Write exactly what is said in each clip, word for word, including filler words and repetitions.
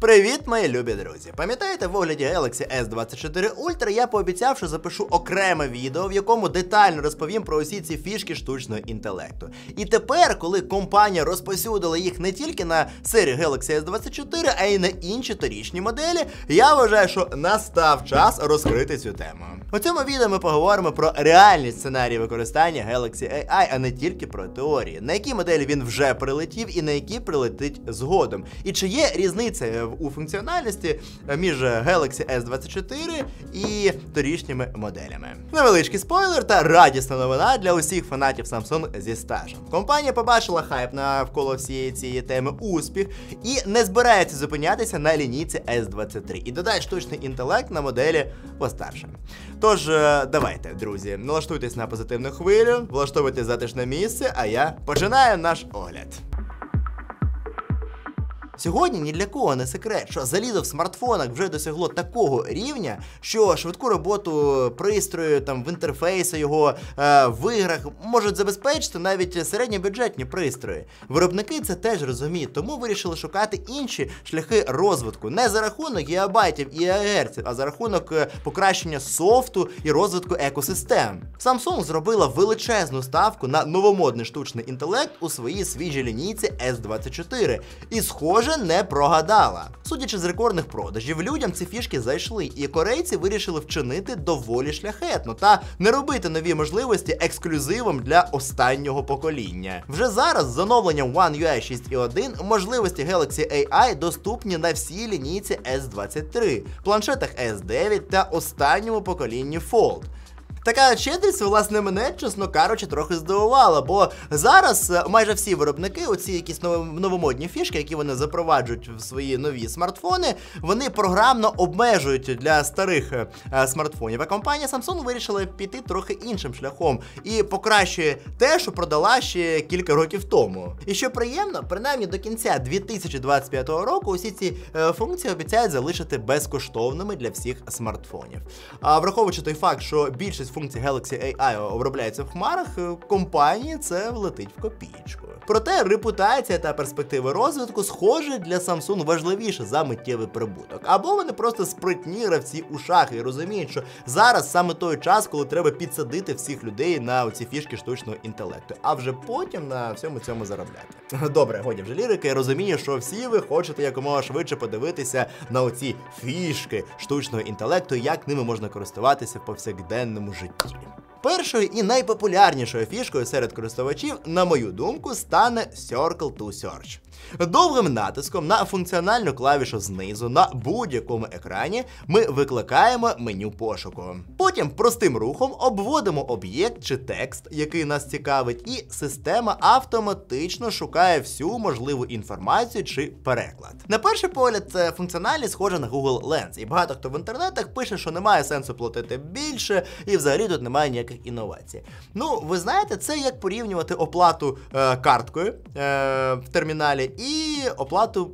Привіт, мої любі друзі! Пам'ятаєте, в огляді Galaxy S двадцять чотири Ultra я пообіцяв, що запишу окреме відео, в якому детально розповім про усі ці фішки штучного інтелекту. І тепер, коли компанія розповсюдила їх не тільки на серію Galaxy S двадцять чотири, а й на інші торічні моделі, я вважаю, що настав час розкрити цю тему. У цьому відео ми поговоримо про реальні сценарії використання Galaxy ей ай, а не тільки про теорії. На які моделі він вже прилетів і на які прилетить згодом. І чи є різниця у функціональності між Galaxy S двадцять чотири і торішніми моделями. Невеличкий спойлер та радісна новина для усіх фанатів Samsung зі стажем. Компанія побачила хайп навколо всієї цієї теми успіх і не збирається зупинятися на лінійці S двадцять три і додає штучний інтелект на моделі постарше. Тож, давайте, друзі, налаштуйтесь на позитивну хвилю, влаштовуйте затишне місце, а я починаю наш огляд. Сьогодні ні для кого не секрет, що залізо в смартфонах вже досягло такого рівня, що швидку роботу пристрою, там, в інтерфейсі його, е, в іграх можуть забезпечити навіть середньобюджетні пристрої. Виробники це теж розуміють, тому вирішили шукати інші шляхи розвитку. Не за рахунок гігабайтів і гігагерців, а за рахунок покращення софту і розвитку екосистем. Samsung зробила величезну ставку на новомодний штучний інтелект у своїй свіжій лінійці S двадцять чотири. І схоже, не прогадала. Судячи з рекордних продажів, людям ці фішки зайшли, і корейці вирішили вчинити доволі шляхетно та не робити нові можливості ексклюзивом для останнього покоління. Вже зараз з оновленням One ю ай шість один можливості Galaxy ей ай доступні на всій лінійці S двадцять три, планшетах S дев'ять та останньому поколінні Fold. Така щедрість, власне, мене, чесно кажучи, трохи здивувала, бо зараз майже всі виробники, оці якісь новомодні фішки, які вони запроваджують в свої нові смартфони, вони програмно обмежують для старих смартфонів. А компанія Samsung вирішила піти трохи іншим шляхом і покращує те, що продала ще кілька років тому. І що приємно, принаймні до кінця дві тисячі двадцять п'ятого року усі ці функції обіцяють залишити безкоштовними для всіх смартфонів. А враховуючи той факт, що більшість функції Galaxy ей ай обробляються в хмарах, компанії це влетить в копійку. Проте репутація та перспективи розвитку, схоже, для Samsung важливіше за миттєвий прибуток. Або вони просто спритні гравці у шахи і розуміють, що зараз саме той час, коли треба підсадити всіх людей на оці фішки штучного інтелекту, а вже потім на всьому цьому заробляти. Добре, годі вже лірики, я розумію, що всі ви хочете якомога швидше подивитися на оці фішки штучного інтелекту, як ними можна користуватися в повсякденному житті. Першою і найпопулярнішою фішкою серед користувачів, на мою думку, стане Circle to Search. Довгим натиском на функціональну клавішу знизу на будь-якому екрані ми викликаємо меню пошуку. Потім простим рухом обводимо об'єкт чи текст, який нас цікавить, і система автоматично шукає всю можливу інформацію чи переклад. На перший погляд, це функціональність схожа на Google Lens, і багато хто в інтернетах пише, що немає сенсу платити більше, і взагалі тут немає ніяких інновацій. Ну, ви знаєте, це як порівнювати оплату е, карткою е, в терміналі і оплату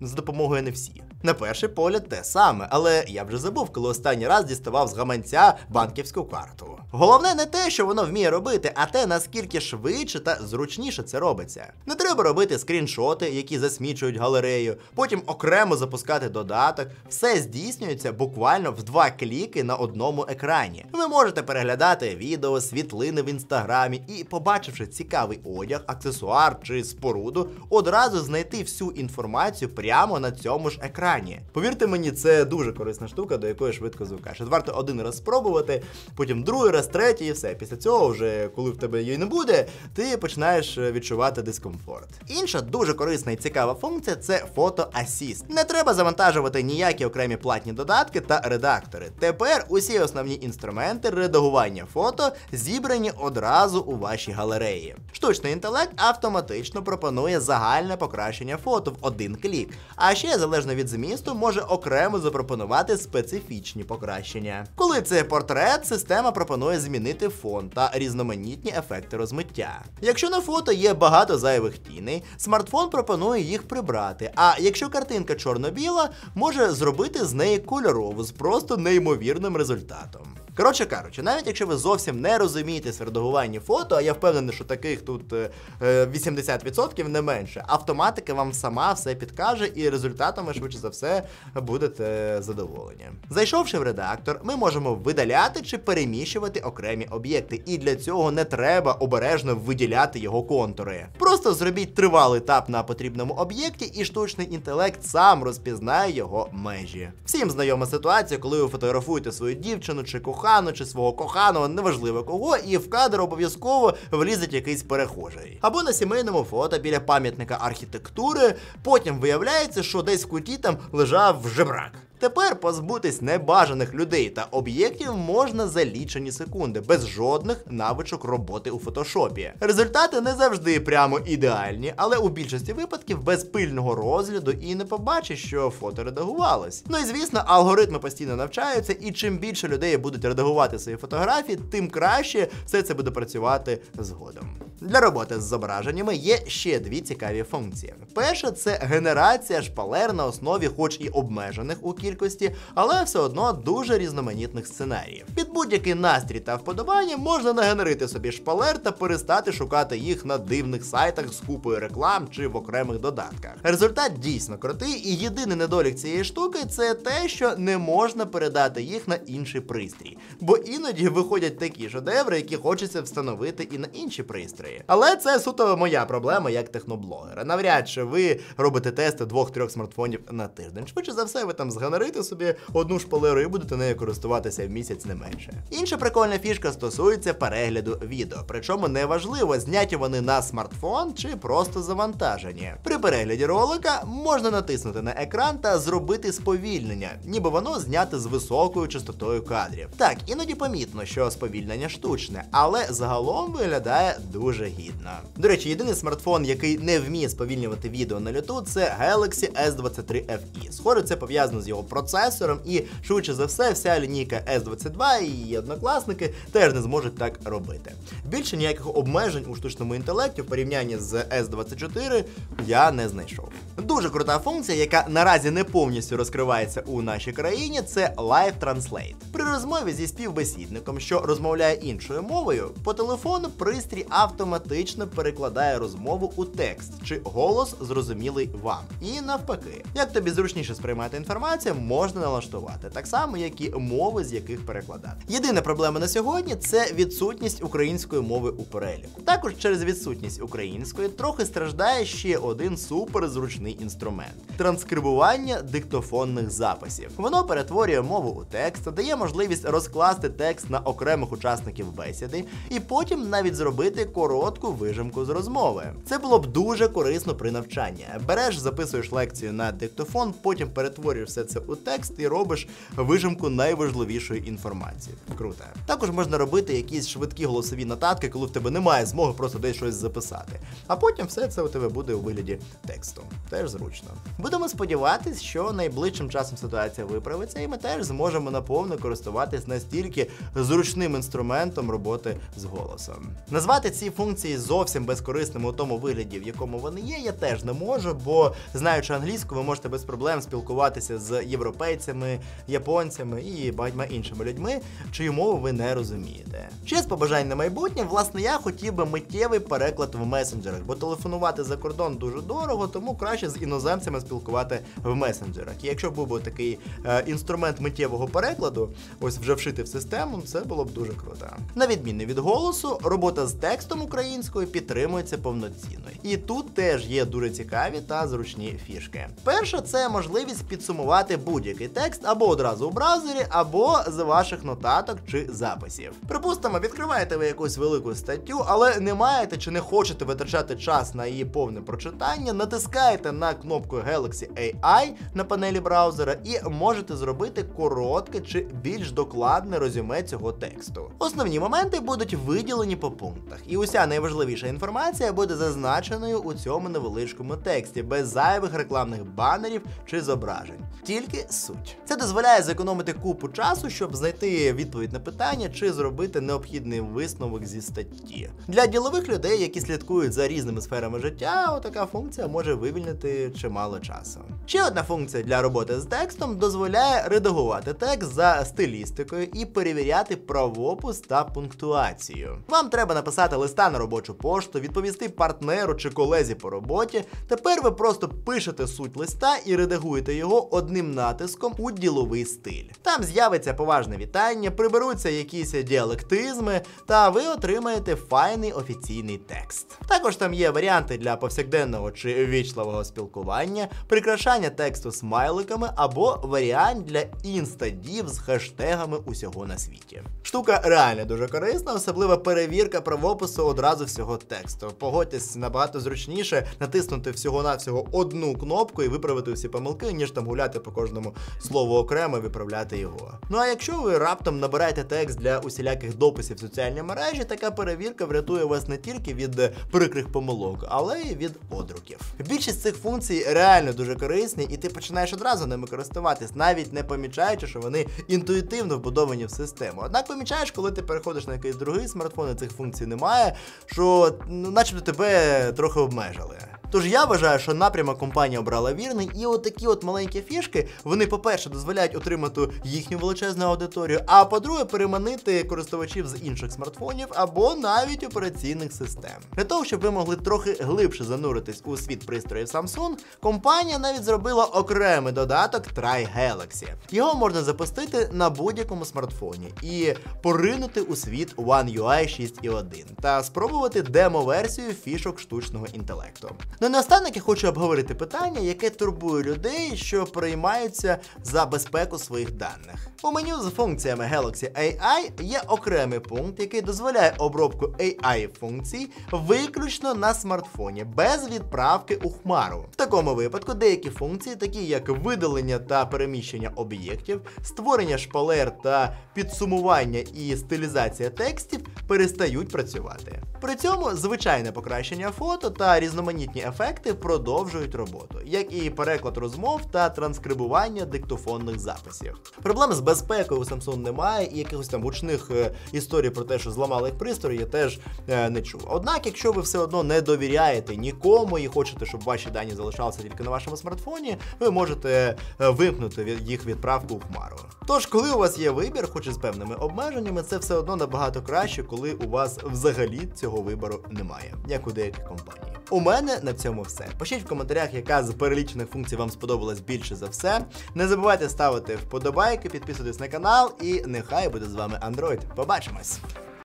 з допомогою ен еф сі. На перший погляд те саме, але я вже забув, коли останній раз діставав з гаманця банківську карту. Головне не те, що воно вміє робити, а те, наскільки швидше та зручніше це робиться. Не треба робити скріншоти, які засмічують галерею, потім окремо запускати додаток. Все здійснюється буквально в два кліки на одному екрані. Ви можете переглядати відео, світлини в інстаграмі і, побачивши цікавий одяг, аксесуар чи споруду, одразу знайти всю інформацію прямо на цьому ж екрані. Повірте мені, це дуже корисна штука, до якої швидко звикаєш. Варто один раз спробувати, потім другий раз, третій і все. Після цього вже, коли в тебе її не буде, ти починаєш відчувати дискомфорт. Інша дуже корисна і цікава функція – це Photo Assist. Не треба завантажувати ніякі окремі платні додатки та редактори. Тепер усі основні інструменти редагування фото зібрані одразу у вашій галереї. Штучний інтелект автоматично пропонує загальне покращення фото в один клік. А ще, залежно від змісту, може окремо запропонувати специфічні покращення. Коли це портрет, система пропонує змінити фон та різноманітні ефекти розмиття. Якщо на фото є багато зайвих тіней, смартфон пропонує їх прибрати, а якщо картинка чорно-біла, може зробити з неї кольорову з просто неймовірним результатом. Коротше кажучи, навіть якщо ви зовсім не розумієте в редагуванні фото, а я впевнений, що таких тут вісімдесят відсотків не менше, автоматика вам сама все підкаже і результатами швидше за все будете задоволені. Зайшовши в редактор, ми можемо видаляти чи переміщувати окремі об'єкти, і для цього не треба обережно виділяти його контури. Просто зробіть тривалий тап на потрібному об'єкті, і штучний інтелект сам розпізнає його межі. Всім знайома ситуація, коли ви фотографуєте свою дівчину, чи кохану, чи свого коханого, неважливо кого, і в кадр обов'язково влізеть якийсь перехожий. Або на сімейному фото біля пам'ятника архітектури, потім виявляється, що десь в куті там лежав жебрак. Тепер позбутись небажаних людей та об'єктів можна за лічені секунди, без жодних навичок роботи у фотошопі. Результати не завжди прямо ідеальні, але у більшості випадків без пильного розгляду і не побачиш, що фото редагувалось. Ну і звісно, алгоритми постійно навчаються, і чим більше людей будуть редагувати свої фотографії, тим краще все це буде працювати згодом. Для роботи з зображеннями є ще дві цікаві функції. Перша – це генерація шпалер на основі хоч і обмежених у кількості, але все одно дуже різноманітних сценаріїв. Під будь-який настрій та вподобання можна нагенерити собі шпалер та перестати шукати їх на дивних сайтах з купою реклам чи в окремих додатках. Результат дійсно крутий, і єдиний недолік цієї штуки – це те, що не можна передати їх на інший пристрій. Бо іноді виходять такі шедеври, які хочеться встановити і на інші пристрої. Але це суто моя проблема як техноблогера. Навряд чи ви робите тести двох-трьох смартфонів на тиждень. Швидше за все, ви там згенерите собі одну шпалеру і будете нею користуватися в місяць не менше. Інша прикольна фішка стосується перегляду відео. Причому неважливо, зняті вони на смартфон чи просто завантажені. При перегляді ролика можна натиснути на екран та зробити сповільнення, ніби воно зняте з високою частотою кадрів. Так, іноді помітно, що сповільнення штучне, але загалом виглядає дуже гідно. До речі, єдиний смартфон, який не вміє сповільнювати відео на люту, це Galaxy ес двадцять три еф і. Схоже, це пов'язано з його процесором, і швидше за все, вся лінійка ес двадцять два і її однокласники теж не зможуть так робити. Більше ніяких обмежень у штучному інтелекті в порівнянні з ес двадцять чотири я не знайшов. Дуже крута функція, яка наразі не повністю розкривається у нашій країні, це Live Translate. При розмові зі співбесідником, що розмовляє іншою мовою, по телефону пристрій автоматично перекладає розмову у текст, чи голос зрозумілий вам. І навпаки. Як тобі зручніше сприймати інформацію, можна налаштувати. Так само, як і мови, з яких перекладати. Єдина проблема на сьогодні – це відсутність української мови у переліку. Також через відсутність української трохи страждає ще один суперзручний інструмент – транскрибування диктофонних записів. Воно перетворює мову у текст, дає можливість розкласти текст на окремих учасників бесіди і потім навіть зробити коротку вижимку з розмови. Це було б дуже корисно при навчанні. Береш, записуєш лекцію на диктофон, потім перетворюєш все це у текст і робиш вижимку найважливішої інформації. Круто. Також можна робити якісь швидкі голосові нотатки, коли в тебе немає змоги просто десь щось записати. А потім все це у тебе буде у вигляді тексту. Теж зручно. Будемо сподіватись, що найближчим часом ситуація виправиться, і ми теж зможемо наповно користуватись настільки зручним інструментом роботи з голосом. Назвати ці функції зовсім безкорисними у тому вигляді, в якому вони є, я теж не можу, бо, знаючи англійську, ви можете без проблем спілкуватися з європейцями, японцями і багатьма іншими людьми, чию мову ви не розумієте. Ще з побажань на майбутнє, власне, я хотів би миттєвий переклад в месенджерах, бо телефонувати за кордон дуже дорого, тому краще з іноземцями спілкувати в месенджерах. І якщо був би такий е, інструмент миттєвого перекладу, ось вже вшити в систему, це було б дуже круто. На відміну від голосу, робота з текстом українською підтримується повноцінно. І тут теж є дуже цікаві та зручні фішки. Перше, це можливість підсумувати будь-який текст або одразу у браузері, або з ваших нотаток чи записів. Припустимо, відкриваєте ви якусь велику статтю, але не маєте чи не хочете витрачати час на її повне прочитання, натискаєте на кнопку Galaxy ей ай на панелі браузера і можете зробити коротке чи більш докладне резюме цього тексту. Основні моменти будуть виділені по пунктах, і уся найважливіша інформація буде зазначеною у цьому невеличкому тексті, без зайвих рекламних банерів чи зображень. Тільки тільки суть. Це дозволяє зекономити купу часу, щоб знайти відповідь на питання чи зробити необхідний висновок зі статті. Для ділових людей, які слідкують за різними сферами життя, отака функція може вивільнити чимало часу. Ще одна функція для роботи з текстом дозволяє редагувати текст за стилістикою і перевіряти правопис та пунктуацію. Вам треба написати листа на робочу пошту, відповісти партнеру чи колезі по роботі. Тепер ви просто пишете суть листа і редагуєте його одним натиском у діловий стиль. Там з'явиться поважне вітання, приберуться якісь діалектизми, та ви отримаєте файний офіційний текст. Також там є варіанти для повсякденного чи ввічливого спілкування, прикрашання тексту смайликами або варіант для інстадів з хештегами усього на світі. Штука реально дуже корисна, особлива перевірка правопису одразу всього тексту. Погодьтесь, набагато зручніше натиснути всього-навсього одну кнопку і виправити всі помилки, ніж там гуляти по кожному слову окремо і виправляти його. Ну а якщо ви раптом набираєте текст для усіляких дописів в соціальній мережі, така перевірка врятує вас не тільки від прикрих помилок, але й від одруків. Більшість цих функцій реально дуже корисні, і ти починаєш одразу ними користуватись, навіть не помічаючи, що вони інтуїтивно вбудовані в систему. Однак помічаєш, коли ти переходиш на якийсь другий смартфон і цих функцій немає, що ну, начебто тебе трохи обмежили. Тож я вважаю, що напрямок компанія обрала вірний, і отакі от маленькі фішки, вони, по-перше, дозволяють отримати їхню величезну аудиторію, а по-друге, переманити користувачів з інших смартфонів або навіть операційних систем. Для того, щоб ви могли трохи глибше зануритись у світ пристроїв Samsung, компанія навіть зробила окремий додаток Try Galaxy. Його можна запустити на будь-якому смартфоні і поринути у світ One ю ай шість один та спробувати демо-версію фішок штучного інтелекту. Ну, наостанок я хочу обговорити питання, яке турбує людей, що переймаються за безпеку своїх даних. У меню з функціями Galaxy ей ай є окремий пункт, який дозволяє обробку ей ай-функцій виключно на смартфоні, без відправки у хмару. В такому випадку деякі функції, такі як видалення та переміщення об'єктів, створення шпалер та підсумування і стилізація текстів, перестають працювати. При цьому звичайне покращення фото та різноманітні ефекти продовжують роботу, як і переклад розмов та транскрибування диктофонних записів. Проблем з безпекою у Samsung немає, і якихось там гучних е, історій про те, що зламали їх пристрої, я теж е, не чув. Однак, якщо ви все одно не довіряєте нікому і хочете, щоб ваші дані залишалися тільки на вашому смартфоні, ви можете вимкнути їх відправку у хмару. Тож, коли у вас є вибір, хоч і з певними обмеженнями, це все одно набагато краще, коли у вас взагалі цього вибору немає, як у деяких компаній. У мене на цьому все. Пишіть в коментарях, яка з перелічених функцій вам сподобалась більше за все. Не забувайте ставити вподобайки, підписуйтесь на канал, і нехай буде з вами Android. Побачимось!